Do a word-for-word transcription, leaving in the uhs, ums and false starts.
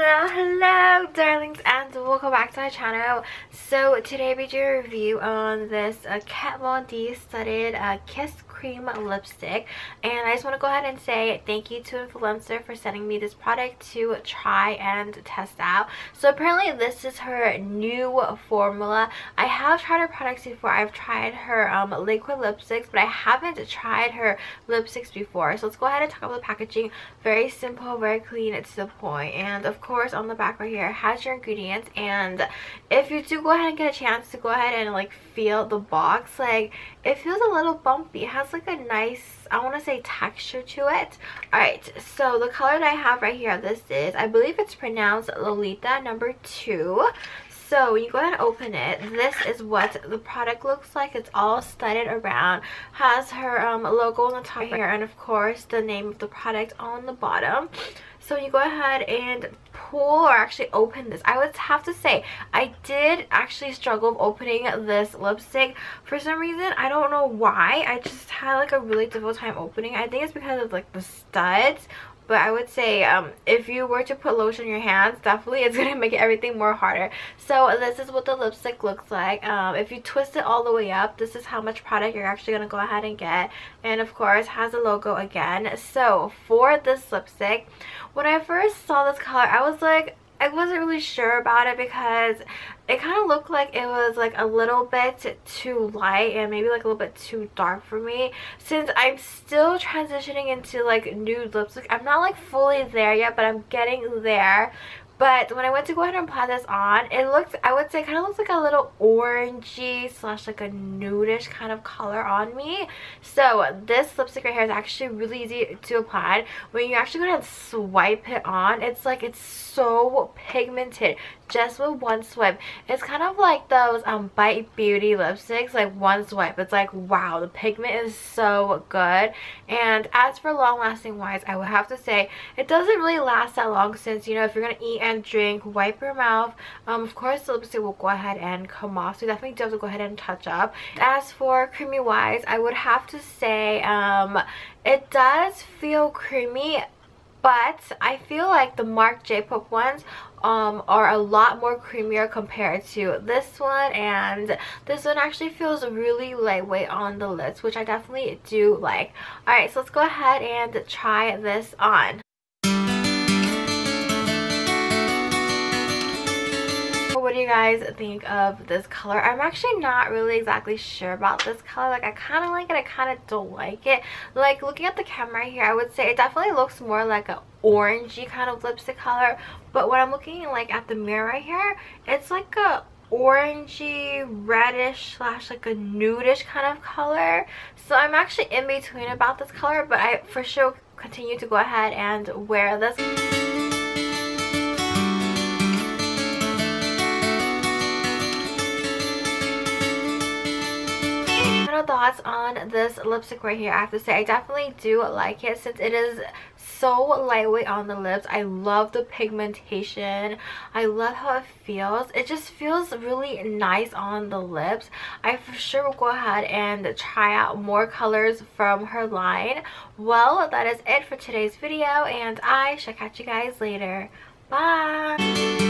Hello, darlings, and welcome back to my channel. So today we do a review on this uh, Kat Von D Studded uh, Kiss Crème Lipstick, and I just want to go ahead and say thank you to Influenster for sending me this product to try and test out. So apparently this is her new formula. I have tried her products before. I've tried her um, liquid lipsticks, but I haven't tried her lipsticks before. So let's go ahead and talk about the packaging. Very simple, very clean, it's to the point, and of course on the back right here has your ingredients. And if you do go ahead and get a chance to go ahead and like feel the box, like it feels a little bumpy. It has like a nice, I want to say, texture to it. Alright, so the color that I have right here, this is, I believe it's pronounced Lolita number two. So when you go ahead and open it, this is what the product looks like. It's all studded around, has her um, logo on the top right here, and of course the name of the product on the bottom. So you go ahead and pull, or actually open this. I would have to say I did actually struggle with opening this lipstick for some reason. I don't know why. I just had like a really difficult time opening. I think it's because of like the studs. But I would say um, if you were to put lotion on your hands, definitely it's going to make everything more harder. So this is what the lipstick looks like. Um, if you twist it all the way up, this is how much product you're actually going to go ahead and get. And of course, has a logo again. So for this lipstick, when I first saw this color, I was like, I wasn't really sure about it because it kind of looked like it was like a little bit too light and maybe like a little bit too dark for me. Since I'm still transitioning into like nude lipstick, I'm not like fully there yet, but I'm getting there. But when I went to go ahead and apply this on, it looked, I would say, kind of looks like a little orangey slash like a nudish kind of color on me. So this lipstick right here is actually really easy to apply. When you actually go ahead and swipe it on, it's like it's so pigmented just with one swipe. It's kind of like those um, Bite Beauty lipsticks, like one swipe. It's like, wow, the pigment is so good. And as for long lasting wise, I would have to say it doesn't really last that long since, you know, if you're going to eat and drink, wipe your mouth. Um, of course, the lipstick will go ahead and come off, so you definitely do have to go ahead and touch up. As for creamy wise, I would have to say um, it does feel creamy, but I feel like the Marc Jacobs ones um, are a lot more creamier compared to this one. And this one actually feels really lightweight on the lips, which I definitely do like. Alright, so let's go ahead and try this on. What do you guys think of this color? I'm actually not really exactly sure about this color. Like, I kind of like it, I kind of don't like it. Like, looking at the camera here, I would say it definitely looks more like an orangey kind of lipstick color. But when I'm looking like at the mirror right here, it's like a orangey, reddish slash like a nudish kind of color. So I'm actually in between about this color, but I for sure continue to go ahead and wear this. Thoughts on this lipstick right here. I have to say I definitely do like it since it is so lightweight on the lips. I love the pigmentation. I love how it feels. It just feels really nice on the lips. I for sure will go ahead and try out more colors from her line. Well, that is it for today's video, and I shall catch you guys later. Bye!